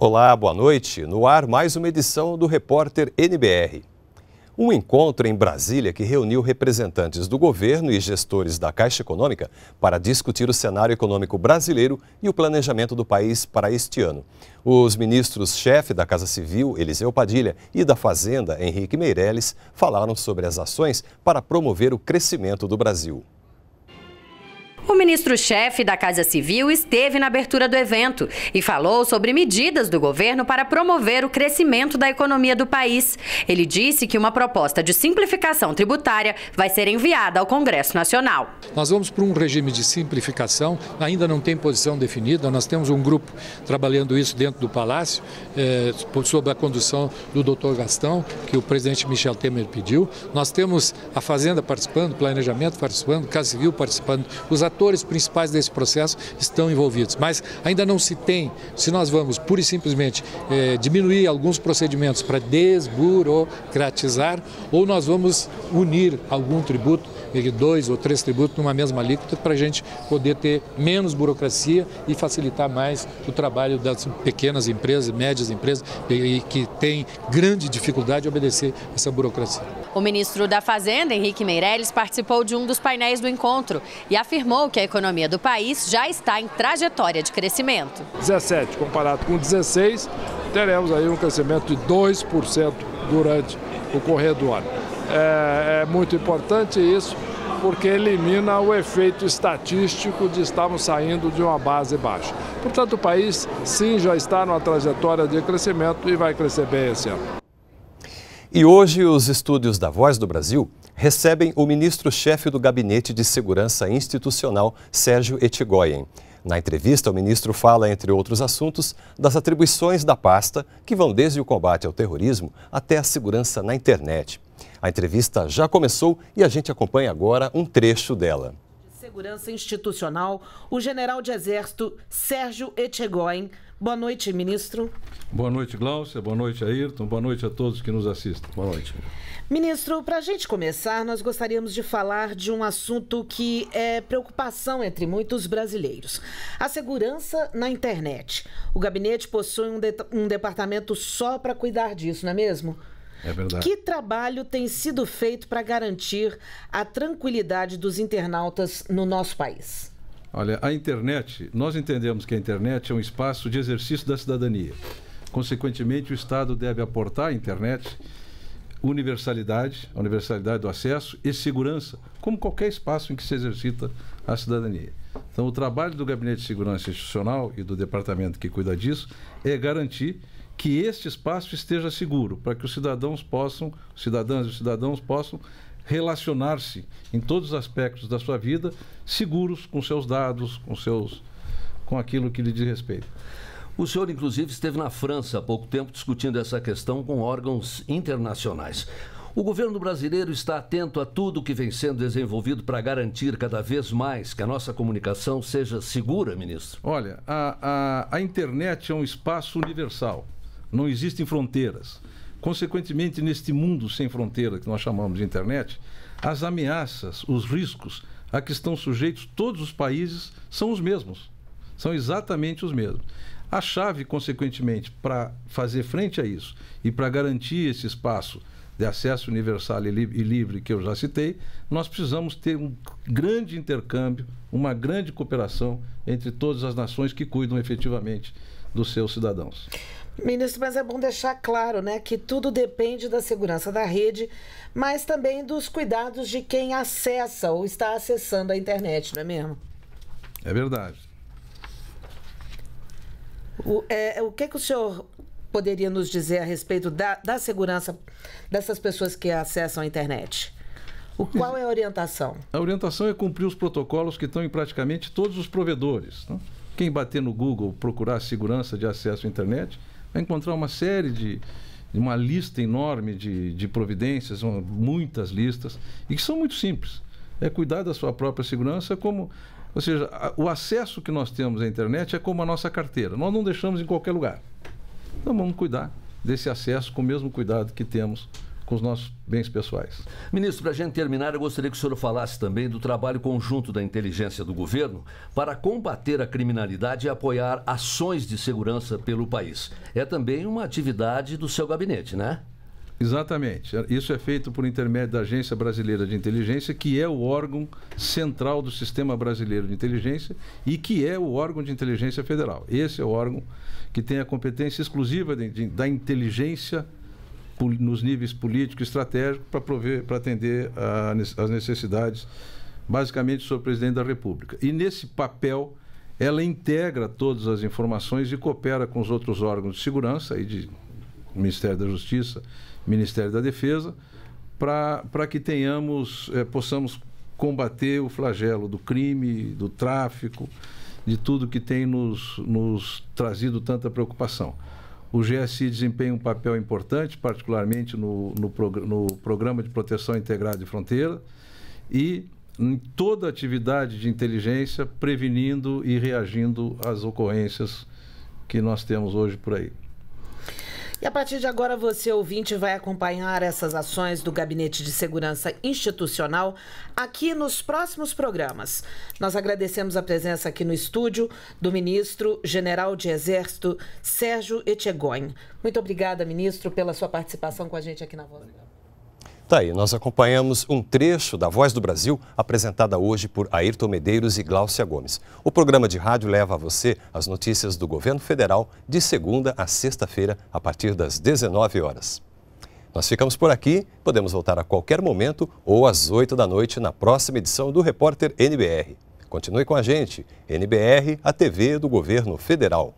Olá, boa noite. No ar, mais uma edição do Repórter NBR. Um encontro em Brasília que reuniu representantes do governo e gestores da Caixa Econômica para discutir o cenário econômico brasileiro e o planejamento do país para este ano. Os ministros-chefe da Casa Civil, Eliseu Padilha, e da Fazenda, Henrique Meirelles, falaram sobre as ações para promover o crescimento do Brasil. O ministro-chefe da Casa Civil esteve na abertura do evento e falou sobre medidas do governo para promover o crescimento da economia do país. Ele disse que uma proposta de simplificação tributária vai ser enviada ao Congresso Nacional. Nós vamos para um regime de simplificação, ainda não tem posição definida, nós temos um grupo trabalhando isso dentro do Palácio, sob a condução do Dr. Gastão, que o presidente Michel Temer pediu. Nós temos a Fazenda participando, o Planejamento participando, Casa Civil participando, os atores principais desse processo estão envolvidos, mas ainda não se tem, se nós vamos pura e simplesmente diminuir alguns procedimentos para desburocratizar, ou nós vamos unir algum tributo, 2 ou 3 tributos numa mesma alíquota, para a gente poder ter menos burocracia e facilitar mais o trabalho das pequenas empresas, médias empresas, e que tem grande dificuldade de obedecer essa burocracia. O ministro da Fazenda, Henrique Meirelles, participou de um dos painéis do encontro e afirmou que a economia do país já está em trajetória de crescimento. 17 comparado com 16, teremos aí um crescimento de 2% durante o correr do ano. É muito importante isso, porque elimina o efeito estatístico de estarmos saindo de uma base baixa. Portanto, o país, sim, já está numa trajetória de crescimento e vai crescer bem esse ano. E hoje os estúdios da Voz do Brasil recebem o ministro-chefe do Gabinete de Segurança Institucional, Sérgio Etchegoyen. Na entrevista, o ministro fala, entre outros assuntos, das atribuições da pasta, que vão desde o combate ao terrorismo até a segurança na internet. A entrevista já começou e a gente acompanha agora um trecho dela. De Segurança Institucional, o general de Exército Sérgio Etchegoyen. Boa noite, ministro. Boa noite, Gláucia. Boa noite, Ayrton. Boa noite a todos que nos assistem. Boa noite. Ministro, para a gente começar, nós gostaríamos de falar de um assunto que é preocupação entre muitos brasileiros. A segurança na internet. O gabinete possui um departamento só para cuidar disso, não é mesmo? É verdade. Que trabalho tem sido feito para garantir a tranquilidade dos internautas no nosso país? Olha, a internet, nós entendemos que a internet é um espaço de exercício da cidadania. Consequentemente, o Estado deve aportar à internet universalidade do acesso e segurança, como qualquer espaço em que se exercita a cidadania. Então, o trabalho do Gabinete de Segurança Institucional e do departamento que cuida disso é garantir que este espaço esteja seguro, para que os cidadãos possam, cidadãs e cidadãos possam relacionar-se em todos os aspectos da sua vida, seguros com seus dados, com aquilo que lhe diz respeito. O senhor, inclusive, esteve na França há pouco tempo discutindo essa questão com órgãos internacionais. O governo brasileiro está atento a tudo que vem sendo desenvolvido para garantir cada vez mais que a nossa comunicação seja segura, ministro? Olha, a internet é um espaço universal, não existem fronteiras. Consequentemente, neste mundo sem fronteira, que nós chamamos de internet, as ameaças, os riscos a que estão sujeitos todos os países são os mesmos. São exatamente os mesmos. A chave, consequentemente, para fazer frente a isso e para garantir esse espaço de acesso universal e livre que eu já citei, nós precisamos ter um grande intercâmbio, uma grande cooperação entre todas as nações que cuidam efetivamente dos seus cidadãos. Ministro, mas é bom deixar claro, né, que tudo depende da segurança da rede, mas também dos cuidados de quem acessa ou está acessando a internet, não é mesmo? É verdade. O que o senhor poderia nos dizer a respeito da segurança dessas pessoas que acessam a internet? Qual é a orientação? A orientação é cumprir os protocolos que estão em praticamente todos os provedores. Né? Quem bater no Google, procurar segurança de acesso à internet, vai encontrar uma série de uma lista enorme de providências, muitas listas, e que são muito simples. É cuidar da sua própria segurança, como, ou seja, o acesso que nós temos à internet é como a nossa carteira. Nós não deixamos em qualquer lugar. Então vamos cuidar desse acesso com o mesmo cuidado que temos com os nossos bens pessoais. Ministro, para a gente terminar, eu gostaria que o senhor falasse também do trabalho conjunto da inteligência do governo para combater a criminalidade e apoiar ações de segurança pelo país. É também uma atividade do seu gabinete, né? Exatamente. Isso é feito por intermédio da Agência Brasileira de Inteligência, que é o órgão central do Sistema Brasileiro de Inteligência e que é o órgão de inteligência federal. Esse é o órgão que tem a competência exclusiva da inteligência nos níveis político e estratégico para prover, para atender às necessidades, basicamente, do presidente da República. E nesse papel, ela integra todas as informações e coopera com os outros órgãos de segurança e de Ministério da Justiça, Ministério da Defesa, para que tenhamos, possamos combater o flagelo do crime, do tráfico, de tudo que tem nos trazido tanta preocupação. O GSI desempenha um papel importante, particularmente no Programa de Proteção Integrada de Fronteira e em toda a atividade de inteligência, prevenindo e reagindo às ocorrências que nós temos hoje por aí. E a partir de agora, você, ouvinte, vai acompanhar essas ações do Gabinete de Segurança Institucional aqui nos próximos programas. Nós agradecemos a presença aqui no estúdio do ministro General de Exército Sérgio Etchegoyen. Muito obrigada, ministro, pela sua participação com a gente aqui na Voz do Brasil. Tá aí, nós acompanhamos um trecho da Voz do Brasil, apresentada hoje por Ayrton Medeiros e Gláucia Gomes. O programa de rádio leva a você as notícias do governo federal de segunda a sexta-feira, a partir das 19 horas. Nós ficamos por aqui, podemos voltar a qualquer momento ou às 8 da noite na próxima edição do Repórter NBR. Continue com a gente, NBR, a TV do Governo Federal.